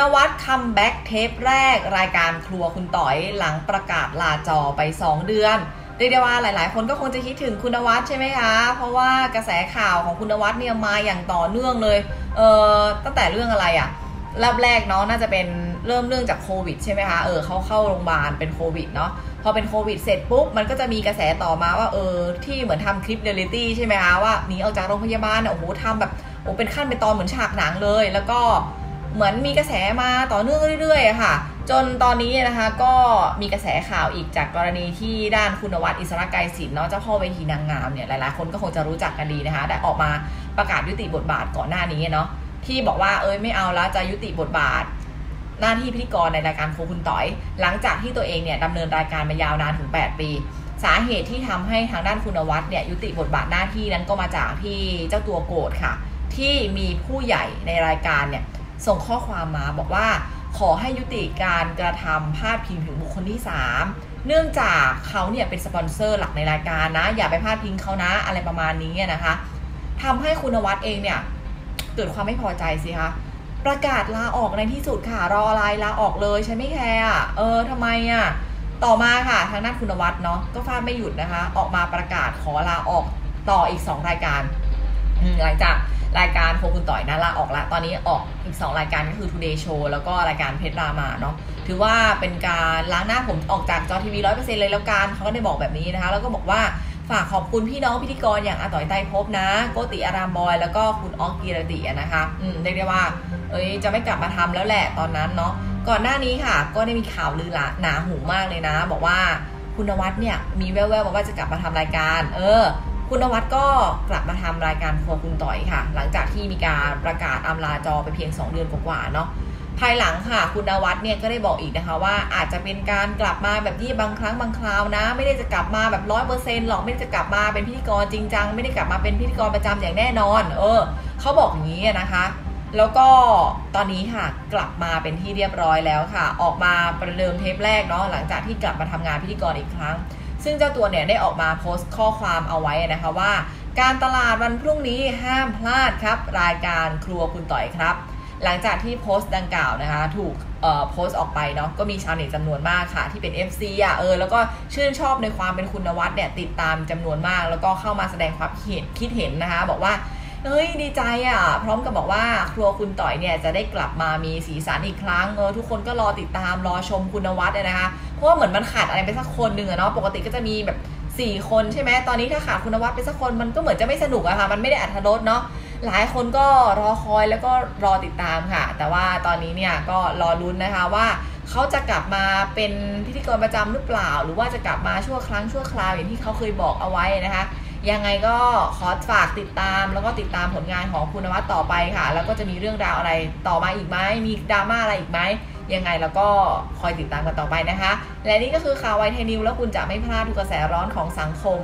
นวัดคัมแบ็กเทปแรกรายการครัวคุณต๋อยหลังประกาศลาจอไป2 เดือนเรียกได้ว่าหลายๆคนก็คงจะคิดถึงคุณนวัดใช่ไหมคะเพราะว่ากระแสข่าวของคุณนวัดเนี่ยมาอย่างต่อเนื่องเลยตั้งแต่เรื่องอะไรอะรอบแรกเนาะน่าจะเป็นเริ่มเรื่องจากโควิดใช่ไหมคะเขาเข้าโรงพยาบาลเป็นโควิดเนาะพอเป็นโควิดเสร็จปุ๊บมันก็จะมีกระแสต่อมาว่าที่เหมือนทำคลิปเรียลลิตี้ใช่ไหมคะว่าหนีออกจากโรงพยาบาลโอ้โหทำแบบโอ้เป็นขั้นเป็นตอนเหมือนฉากหนังเลยแล้วก็เหมือนมีกระแสมาต่อเนื่องเรื่อยๆค่ะจนตอนนี้นะคะก็มีกระแสข่าวอีกจากกรณีที่ด้านคุณนวัดอิสระไกรศิลป์เนาะเจ้าพ่อเวทีนางงามเนี่ยหลายๆคนก็คงจะรู้จักกันดีนะคะได้ออกมาประกาศยุติบทบาทก่อนหน้านี้เนาะที่บอกว่าไม่เอาแล้วจะยุติบทบาทหน้าที่พิธีกรในรายการครัวคุณต๋อยหลังจากที่ตัวเองเนี่ยดำเนินรายการมายาวนานถึง8 ปีสาเหตุที่ทำให้ทางด้านคุณนวัดเนี่ยยุติบทบาทหน้าที่นั้นก็มาจากที่เจ้าตัวโกรธค่ะที่มีผู้ใหญ่ในรายการเนี่ยส่งข้อความมาบอกว่าขอให้ยุติการกระทำพาดพิงถึงบุคคลที่3เนื่องจากเขาเนี่ยเป็นสปอนเซอร์หลักในรายการนะอย่าไปพาดพิงเขานะอะไรประมาณนี้นะคะทำให้คุณนวัดเองเนี่ยเกิดความไม่พอใจสิคะประกาศลาออกในที่สุดค่ะรออะไรลาออกเลยฉันไม่แคร์ทำไมอ่ะต่อมาค่ะทางด้านคุณนวัดเนาะก็ฟาดไม่หยุดนะคะออกมาประกาศขอลาออกต่ออีก2 รายการหลังจากรายการครัวคุณต๋อยนะลาออกละตอนนี้ออกอีก2 รายการก็คือ Today Show แล้วก็รายการเพชรรามาเนาะถือว่าเป็นการล้างหน้าผมออกจากจอทีวี 100% เลยแล้วกันเขาก็ได้บอกแบบนี้นะคะแล้วก็บอกว่าฝากขอบคุณพี่น้องพิธีกรอย่างอาต๋อยไตรภพนะโกติอารามบอยแล้วก็คุณอ๊อกกีรตินะคะเรียกได้ว่าจะไม่กลับมาทำแล้วแหละตอนนั้นเนาะก่อนหน้านี้ค่ะก็ได้มีข่าวลือหนาหูมากเลยนะบอกว่าคุณนวัดเนี่ยมีแว่วๆว่าจะกลับมาทำรายการคุณนวัดก็กลับมาทำรายการครัวคุณต๋อยค่ะหลังจากที่มีการประกาศอำลาจอไปเพียง2 เดือนกว่าๆเนาะภายหลังค่ะคุณนวัดเนี่ยก็ได้บอกอีกนะคะว่าอาจจะเป็นการกลับมาแบบที่บางครั้งบางคราวนะไม่ได้จะกลับมาแบบ 100% หรอกไม่ได้จะกลับมาเป็นพิธีกรจริงจังไม่ได้กลับมาเป็นพิธีกรประจำอย่างแน่นอนเขาบอกอย่างนี้นะคะแล้วก็ตอนนี้ค่ะกลับมาเป็นที่เรียบร้อยแล้วค่ะออกมาประเดิมเทปแรกเนาะหลังจากที่กลับมาทำงานพิธีกรอีกครั้งซึ่งเจ้าตัวเนี่ยได้ออกมาโพสต์ข้อความเอาไว้นะคะว่าการตลาดวันพรุ่งนี้ห้ามพลาดครับรายการครัวคุณต๋อยครับหลังจากที่โพสต์ดังกล่าวนะคะถูกโพสต์ออกไปเนาะก็มีชาวเน็ตจำนวนมากค่ะที่เป็น FC แล้วก็ชื่นชอบในความเป็นคุณนวัดเนี่ยติดตามจำนวนมากแล้วก็เข้ามาแสดงความคิดเห็นนะคะบอกว่าดีใจพร้อมกับบอกว่าครัวคุณต๋อยเนี่ยจะได้กลับมามีสีสันอีกครั้งทุกคนก็รอติดตามรอชมคุณนวัดเลยนะคะเพราะว่าเหมือนมันขาดอะไรไปสักคนหนึ่งเนาะปกติก็จะมีแบบ4 คนใช่ไหมตอนนี้ถ้าขาดคุณนวัดไปสักคนมันก็เหมือนจะไม่สนุกค่ะมันไม่ได้อรรถรสเนาะหลายคนก็รอคอยแล้วก็รอติดตามค่ะแต่ว่าตอนนี้เนี่ยก็รอลุ้นนะคะว่าเขาจะกลับมาเป็นพิธีกรประจำหรือเปล่าหรือว่าจะกลับมาชั่วครั้งชั่วคราวอย่างที่เขาเคยบอกเอาไว้นะคะยังไงก็ขอฝากติดตามแล้วก็ติดตามผลงานของคุณนวัดต่อไปค่ะแล้วก็จะมีเรื่องราวอะไรต่อมาอีกไหมมีดราม่าอะไรอีกไหมยังไงแล้วก็คอยติดตามกันต่อไปนะคะและนี่ก็คือข่าวไวไทยนิวแล้วคุณจะไม่พลาดทุกกระแสร้อนของสังคม